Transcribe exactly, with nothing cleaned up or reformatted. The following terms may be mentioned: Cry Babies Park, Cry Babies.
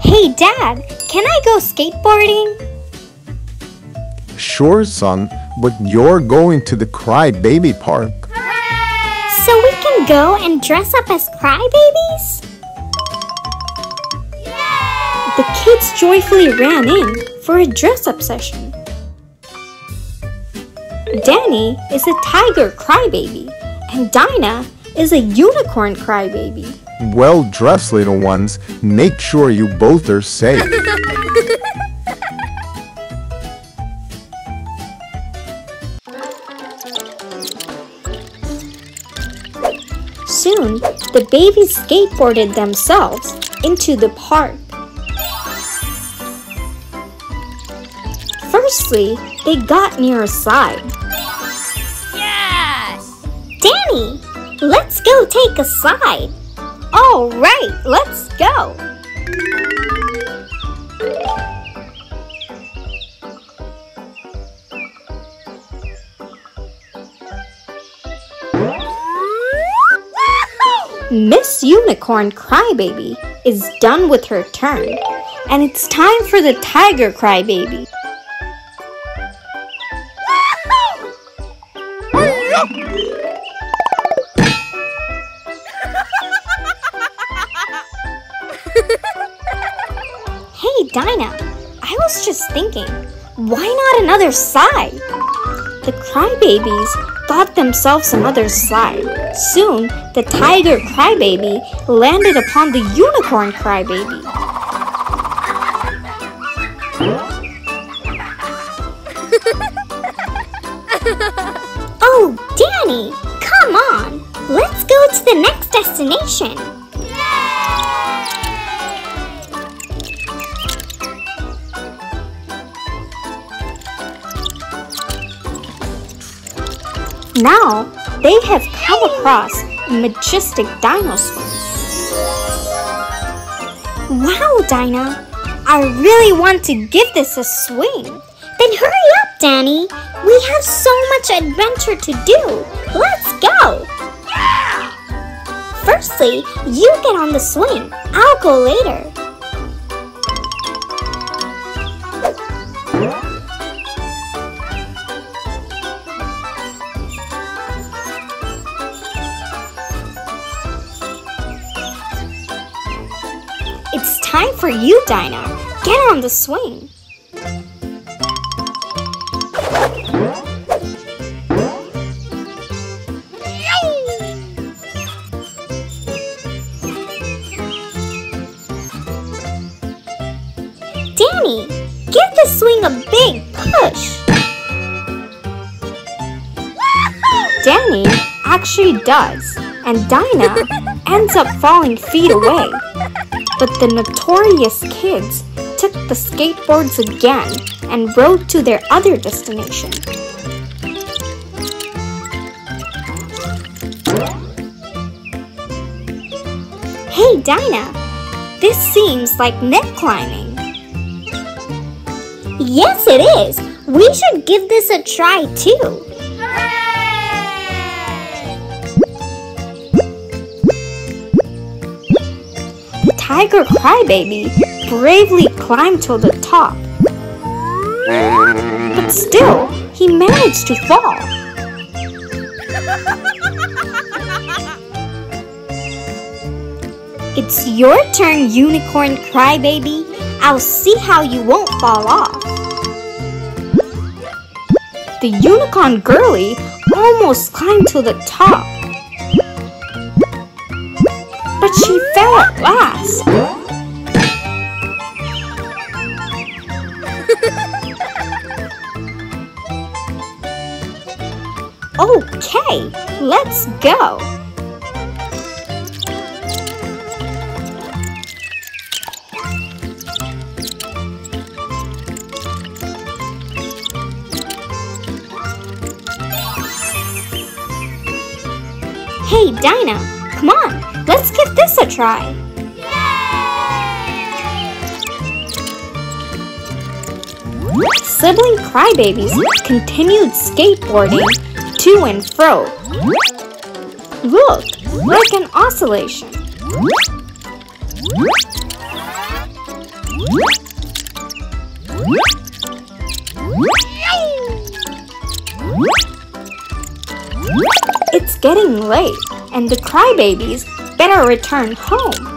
Hey Dad, can I go skateboarding? Sure son, but you're going to the Cry Baby Park. Hooray! So we can go and dress up as Cry Babies? Yay! The kids joyfully ran in for a dress-up session. Danny is a tiger crybaby, and Dinah is a unicorn crybaby. Well dressed, little ones. Make sure you both are safe. Soon, the babies skateboarded themselves into the park. Firstly, they got near a slide. Yes! Danny, let's go take a slide. All right, let's go. Miss Unicorn Crybaby is done with her turn, and it's time for the Tiger Crybaby. Hey Dinah, I was just thinking, why not another slide? The Crybabies got themselves another slide. Soon, the Tiger Crybaby landed upon the Unicorn Crybaby. Oh Danny, come on! Let's go to the next destination! Now, they have come across a majestic dinosaur. Wow, Dinah! I really want to give this a swing! Then hurry up, Danny! We have so much adventure to do! Let's go! Yeah! Firstly, you get on the swing. I'll go later. It's time for you, Dinah. Get on the swing. Danny, give the swing a big push. Danny actually does, and Dinah ends up falling feet away. But the notorious kids took the skateboards again and rode to their other destination. Hey Dinah, this seems like net climbing. Yes it is! We should give this a try too! Tiger Crybaby bravely climbed to the top, but still he managed to fall. It's your turn, Unicorn Crybaby. I'll see how you won't fall off. The unicorn girly almost climbed to the top, but she fell at last. Okay, let's go. Hey Dinah, come on, let's give this a try. Yay! Sibling Crybabies continued skateboarding to and fro. Look, like an ostrich. oscillation. It's getting late, and the Cry Babies better return home.